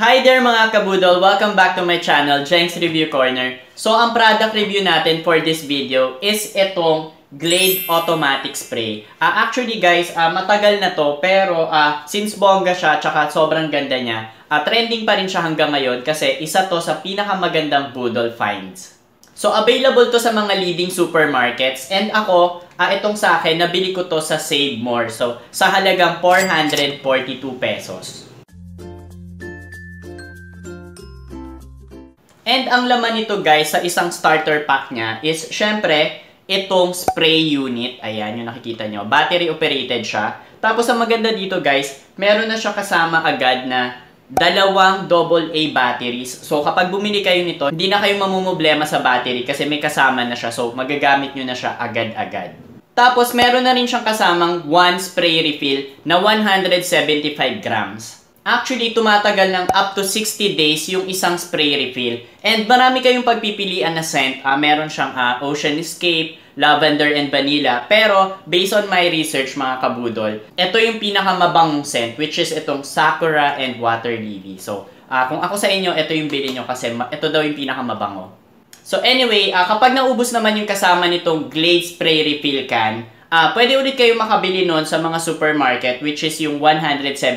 Hi there mga kabudol! Welcome back to my channel, Jeng's Review Corner. So, ang product review natin for this video is itong Glade Automatic Spray. Actually guys, matagal na to pero since bongga siya tsaka sobrang ganda niya, trending pa rin siya hanggang ngayon kasi isa to sa pinakamagandang budol finds. So, available to sa mga leading supermarkets and ako, itong sa akin, nabili ko to sa Savemore. So, sa halagang 442 pesos. And ang laman nito guys sa isang starter pack niya is syempre itong spray unit. Ayan, yung nakikita nyo. Battery operated siya. Tapos ang maganda dito guys, meron na siya kasama agad na dalawang AA batteries. So kapag bumili kayo nito, hindi na kayo mamumblema sa battery kasi may kasama na siya. So magagamit nyo na siya agad-agad. Tapos meron na rin siyang kasamang one spray refill na 175 grams. Actually, tumatagal ng up to 60 days yung isang spray refill. And marami kayong pagpipilian na scent. Meron siyang Ocean Escape, Lavender and Vanilla. Pero, based on my research mga kabudol, ito yung pinakamabangong scent, which is itong Sakura and Water Lily. So, kung ako sa inyo, ito yung bilhin nyo kasi ito daw yung pinakamabango. So anyway, kapag naubos naman yung kasama nitong Glade Spray Refill Can, pwede ulit kayo makabili nun sa mga supermarket, which is yung 175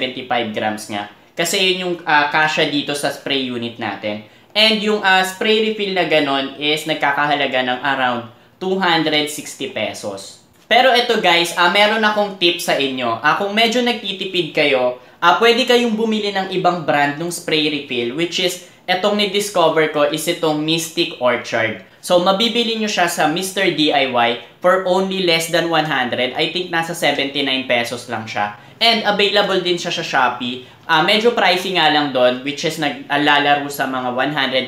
grams nga. Kasi yun yung kasya dito sa spray unit natin. And yung spray refill na ganun is nagkakahalaga ng around 260 pesos. Pero ito guys, meron akong tip sa inyo. Kung medyo nagtitipid kayo, pwede kayong bumili ng ibang brand ng spray refill, which is etong ni-discover ko is itong Mystic Orchard. So, mabibili nyo siya sa Mr. DIY for only less than 100. I think nasa 79 pesos lang siya. And available din siya sa Shopee. Medyo pricey nga lang doon, which is naglalaro sa mga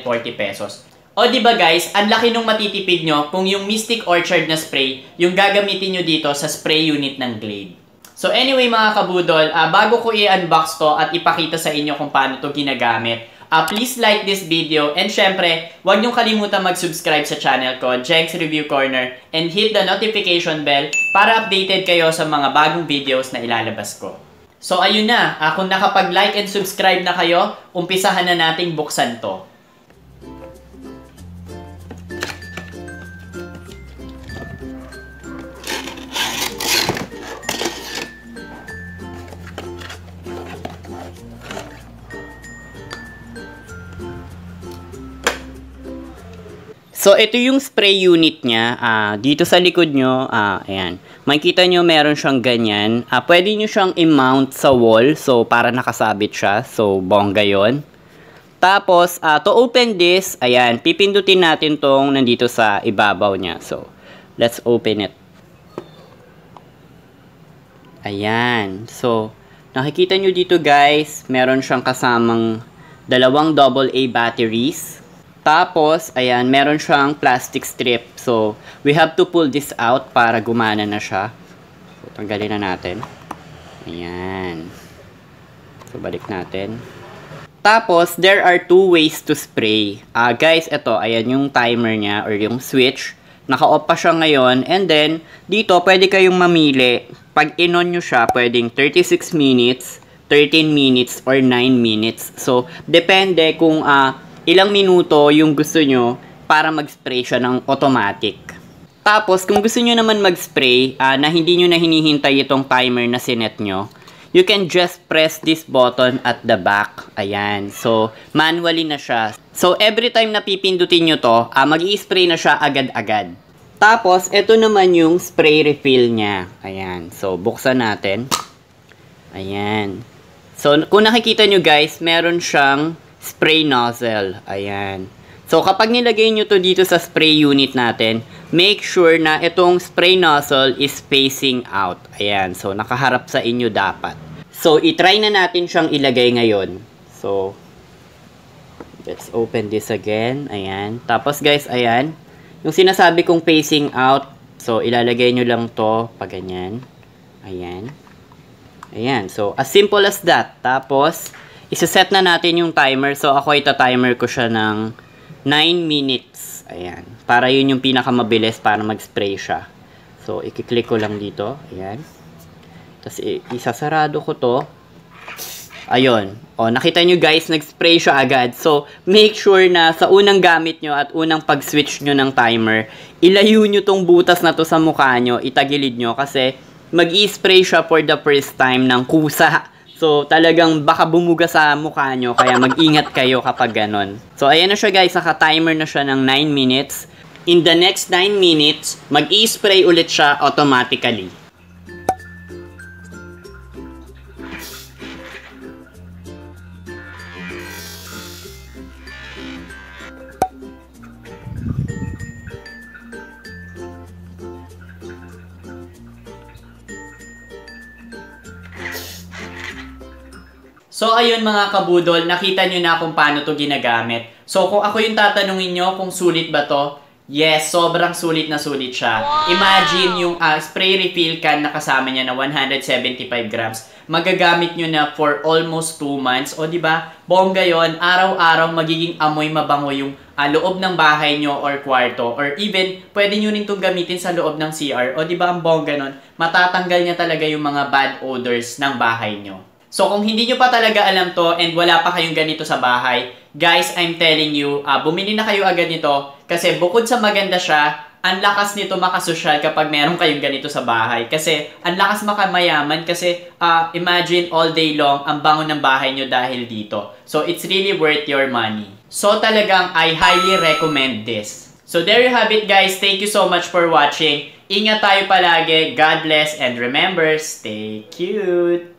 140 pesos. O diba guys, ang laki nung matitipid nyo kung yung Mystic Orchard na spray, yung gagamitin nyo dito sa spray unit ng Glade. So anyway mga kabudol, bago ko i-unbox to at ipakita sa inyo kung paano to ginagamit, please like this video and syempre, huwag niyong kalimutan mag-subscribe sa channel ko, Jeng's Review Corner, and hit the notification bell para updated kayo sa mga bagong videos na ilalabas ko. So ayun na, kung nakapag-like and subscribe na kayo, umpisahan na nating buksan to. So, ito yung spray unit niya. Dito sa likod nyo, ayan. Makikita nyo meron siyang ganyan. Pwede nyo siyang i-mount sa wall. So, para nakasabit siya. So, bongga yun. Tapos, to open this, ayan, pipindutin natin tong nandito sa ibabaw niya. So, let's open it. Ayan. So, nakikita nyo dito guys, meron siyang kasamang dalawang AA batteries. Tapos, ayan, meron siyang plastic strip. So, we have to pull this out para gumana na siya. So, tanggalin na natin. Ayan. So, balik natin. Tapos, there are two ways to spray. Guys, ito, ayan yung timer niya or yung switch. Naka-off pa siya ngayon. And then, dito, pwede kayong mamili. Pag in-on nyo siya, pwedeng 36 minutes, 13 minutes, or 9 minutes. So, depende kung, ilang minuto yung gusto nyo para mag-spray siya ng automatic. Tapos, kung gusto nyo naman mag-spray na hindi nyo na hinihintay itong timer na sinet nyo, you can just press this button at the back. Ayan. So, manually na siya. So, every time na pipindutin nyo to, mag-i-spray na siya agad-agad. Tapos, ito naman yung spray refill niya. Ayan. So, buksan natin. Ayan. So, kung nakikita nyo guys, meron siyang spray nozzle. Ayan. So, kapag nilagay nyo to dito sa spray unit natin, make sure na itong spray nozzle is facing out. Ayan. So, nakaharap sa inyo dapat. So, itry na natin siyang ilagay ngayon. So, let's open this again. Ayan. Tapos, guys, ayan. Yung sinasabi kong facing out, so, ilalagay nyo lang to pag ganyan. Ayan. Ayan. So, as simple as that. Tapos, isa-set na natin yung timer. So, ako ita-timer ko siya ng 9 minutes. Ayan. Para yun yung pinakamabilis para mag-spray siya. So, ikiklik ko lang dito. Ayan. Tapos, isasarado ko to. Ayun. O, nakita nyo guys, nag-spray siya agad. So, make sure na sa unang gamit nyo at unang pag-switch nyo ng timer, ilayo nyo tong butas na to sa mukha nyo, itagilid nyo, kasi mag-i-spray siya for the first time ng kusa. So, talagang baka bumuga sa mukha nyo, kaya mag-ingat kayo kapag ganon. So, ayan na siya guys, naka-timer na siya ng 9 minutes. In the next 9 minutes, mag-i-spray ulit siya automatically. So, ayun mga kabudol, nakita nyo na kung paano to ginagamit. So, kung ako yung tatanungin nyo kung sulit ba to, yes, sobrang sulit na sulit siya. Wow! Imagine yung spray refill can na kasama niya na 175 grams. Magagamit nyo na for almost 2 months. O, diba? Bongga yon, araw-araw magiging amoy mabango yung loob ng bahay nyo or kwarto. Or even, pwede nyo rin itong gamitin sa loob ng CR. O, diba ang bongga nun? Matatanggal niya talaga yung mga bad odors ng bahay nyo. So, kung hindi nyo pa talaga alam to and wala pa kayong ganito sa bahay, guys, I'm telling you, bumili na kayo agad nito kasi bukod sa maganda siya, ang lakas nito makasosyal kapag meron kayong ganito sa bahay. Kasi, ang lakas makamayaman kasi imagine all day long ang bango ng bahay nyo dahil dito. So, it's really worth your money. So, talagang I highly recommend this. So, there you have it guys. Thank you so much for watching. Ingat tayo palagi. God bless and remember, stay cute!